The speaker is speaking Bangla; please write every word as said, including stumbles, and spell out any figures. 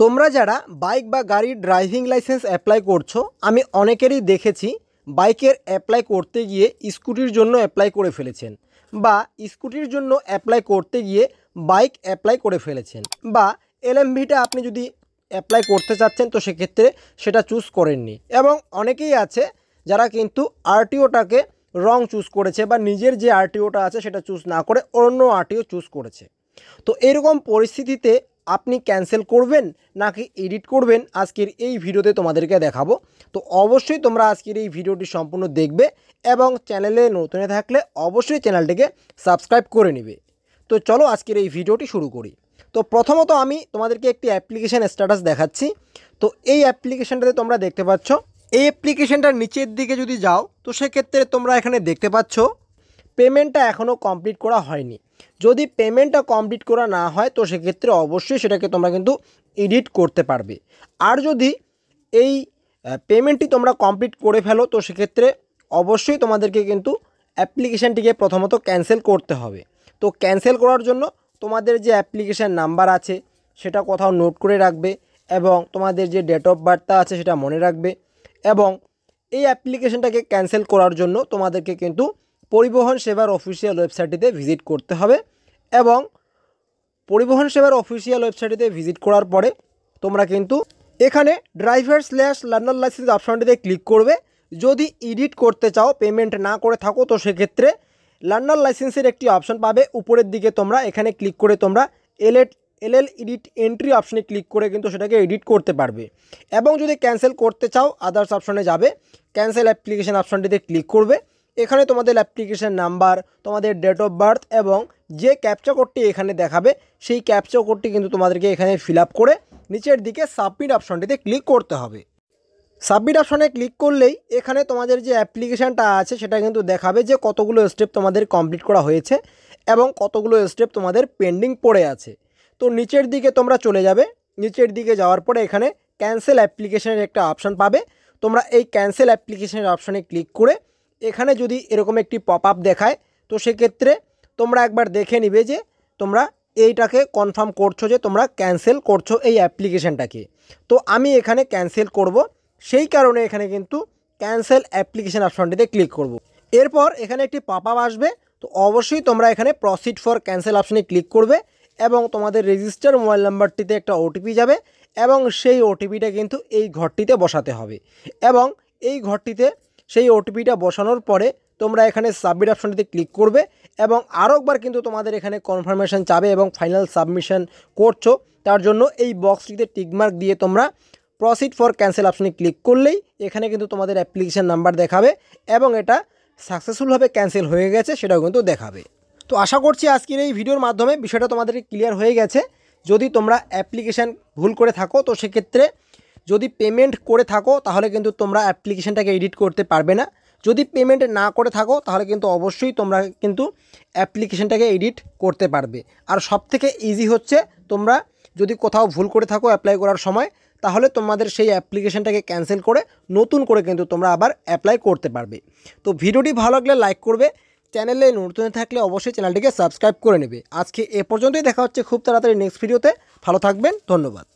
তোমরা যারা বাইক বা গাড়ির ড্রাইভিং লাইসেন্স অ্যাপ্লাই করছো, আমি অনেকেরই দেখেছি বাইকের অ্যাপ্লাই করতে গিয়ে স্কুটির জন্য অ্যাপ্লাই করে ফেলেছেন বা স্কুটির জন্য অ্যাপ্লাই করতে গিয়ে বাইক অ্যাপ্লাই করে ফেলেছেন বা এলএমভিটা আপনি যদি অ্যাপ্লাই করতে চাচ্ছেন তো সেক্ষেত্রে সেটা চুজ করেননি। এবং অনেকেই আছে যারা কিন্তু আরটিওটাকে রং চুজ করেছে বা নিজের যে আরটিওটা আছে সেটা চুজ না করে অন্য আরটিও চুজ করেছে। তো এরকম পরিস্থিতিতে আপনি ক্যান্সেল করবেন নাকি এডিট করবেন, আজকের এই ভিডিওতে তোমাদেরকে দেখাবো। তো অবশ্যই তোমরা আজকের এই ভিডিওটি সম্পূর্ণ দেখবে এবং চ্যানেলে নতুন থাকলে অবশ্যই চ্যানেলটিকে সাবস্ক্রাইব করে নেবে। তো চলো আজকের এই ভিডিওটি শুরু করি। তো প্রথমত আমি তোমাদেরকে একটি অ্যাপ্লিকেশান স্ট্যাটাস দেখাচ্ছি। তো এই অ্যাপ্লিকেশানটাতে তোমরা দেখতে পাচ্ছ, এই অ্যাপ্লিকেশানটার নিচের দিকে যদি যাও তো সেক্ষেত্রে তোমরা এখানে দেখতে পাচ্ছ পেমেন্টটা এখনও কমপ্লিট করা হয়নি। যদি পেমেন্টটা কমপ্লিট করা না হয় তো সেক্ষেত্রে অবশ্যই সেটাকে তোমরা কিন্তু এডিট করতে পারবে। আর যদি এই পেমেন্টটি তোমরা কমপ্লিট করে ফেলো তো সেক্ষেত্রে অবশ্যই তোমাদেরকে কিন্তু অ্যাপ্লিকেশানটিকে প্রথমত ক্যান্সেল করতে হবে। তো ক্যান্সেল করার জন্য তোমাদের যে অ্যাপ্লিকেশান নাম্বার আছে সেটা কোথাও নোট করে রাখবে এবং তোমাদের যে ডেট অফ বার্থটা আছে সেটা মনে রাখবে। এবং এই অ্যাপ্লিকেশানটাকে ক্যান্সেল করার জন্য তোমাদেরকে কিন্তু পরিবহন সেবার অফিসিয়াল ওয়েবসাইটটিতে ভিজিট করতে হবে এবং পরিবহন সেবার অফিসিয়াল ওয়েবসাইটটিতে ভিজিট করার পরে তোমরা কিন্তু এখানে ড্রাইভার স্ল্যাশ লার্নার লাইসেন্স অপশানটিতে ক্লিক করবে। যদি এডিট করতে চাও, পেমেন্ট না করে থাকো তো সেক্ষেত্রে লার্নার লাইসেন্সের একটি অপশান পাবে উপরের দিকে, তোমরা এখানে ক্লিক করে তোমরা L L L edit entry অপশানে ক্লিক করে কিন্তু সেটাকে এডিট করতে পারবে। এবং যদি ক্যান্সেল করতে চাও আদার্স অপশানে যাবে, ক্যান্সেল অ্যাপ্লিকেশান অপশানটিতে ক্লিক করবে। এখানে তোমাদের অ্যাপ্লিকেশান নাম্বার, তোমাদের ডেট অফ বার্থ এবং যে ক্যাপচা কোডটি এখানে দেখাবে সেই ক্যাপচা কোডটি কিন্তু তোমাদেরকে এখানে ফিল আপ করে নিচের দিকে সাবমিট অপশানটিতে ক্লিক করতে হবে। সাবমিট অপশানে ক্লিক করলেই এখানে তোমাদের যে অ্যাপ্লিকেশানটা আছে সেটা কিন্তু দেখাবে যে কতগুলো স্টেপ তোমাদের কমপ্লিট করা হয়েছে এবং কতগুলো স্টেপ তোমাদের পেন্ডিং পড়ে আছে। তো নিচের দিকে তোমরা চলে যাবে, নিচের দিকে যাওয়ার পরে এখানে ক্যান্সেল অ্যাপ্লিকেশানের একটা অপশান পাবে। তোমরা এই ক্যান্সেল অ্যাপ্লিকেশানের অপশানে ক্লিক করে এখানে যদি এরকম একটি পপ আপ দেখায় তো সেক্ষেত্রে তোমরা একবার দেখে নিবে যে তোমরা এইটাকে কনফার্ম করছো যে তোমরা ক্যান্সেল করছো এই অ্যাপ্লিকেশানটাকে। তো আমি এখানে ক্যান্সেল করব, সেই কারণে এখানে কিন্তু ক্যান্সেল অ্যাপ্লিকেশান অপশানটিতে ক্লিক করব। এরপর এখানে একটি পপ আপ আসবে, তো অবশ্যই তোমরা এখানে প্রসিড ফর ক্যান্সেল অপশানে ক্লিক করবে এবং তোমাদের রেজিস্টার মোবাইল নাম্বারটিতে একটা ওটিপি যাবে এবং সেই ওটিপিটা কিন্তু এই ঘরটিতে বসাতে হবে। এবং এই ঘরটিতে সেই ওটিপিটা বসানোর পরে তোমরা এখানে সাবমিট অপশানটিতে ক্লিক করবে এবং আরও একবার কিন্তু তোমাদের এখানে কনফার্মেশন চাবে এবং ফাইনাল সাবমিশন করছো, তার জন্য এই বক্সটিতে টিকমার্ক দিয়ে তোমরা প্রসিড ফর ক্যান্সেল অপশানে ক্লিক করলেই এখানে কিন্তু তোমাদের অ্যাপ্লিকেশান নাম্বার দেখাবে এবং এটা সাকসেসফুলভাবে ক্যান্সেল হয়ে গেছে সেটাও কিন্তু দেখাবে। তো আশা করছি আজকের এই ভিডিওর মাধ্যমে বিষয়টা তোমাদেরকে ক্লিয়ার হয়ে গেছে। যদি তোমরা অ্যাপ্লিকেশান ভুল করে থাকো তো সেক্ষেত্রে যদি পেমেন্ট করে থাকো তাহলে কিন্তু তোমরা অ্যাপ্লিকেশানটাকে এডিট করতে পারবে না। যদি পেমেন্ট না করে থাকো তাহলে কিন্তু অবশ্যই তোমরা কিন্তু অ্যাপ্লিকেশানটাকে এডিট করতে পারবে। আর সবথেকে ইজি হচ্ছে তোমরা যদি কোথাও ভুল করে থাকো অ্যাপ্লাই করার সময় তাহলে তোমাদের সেই অ্যাপ্লিকেশানটাকে ক্যান্সেল করে নতুন করে কিন্তু তোমরা আবার অ্যাপ্লাই করতে পারবে। তো ভিডিওটি ভালো লাগলে লাইক করবে, চ্যানেলে নতুন থাকলে অবশ্যই চ্যানেলটিকে সাবস্ক্রাইব করে নেবে। আজকে এ পর্যন্তই, দেখা হচ্ছে খুব তাড়াতাড়ি নেক্সট ভিডিওতে। ভালো থাকবেন, ধন্যবাদ।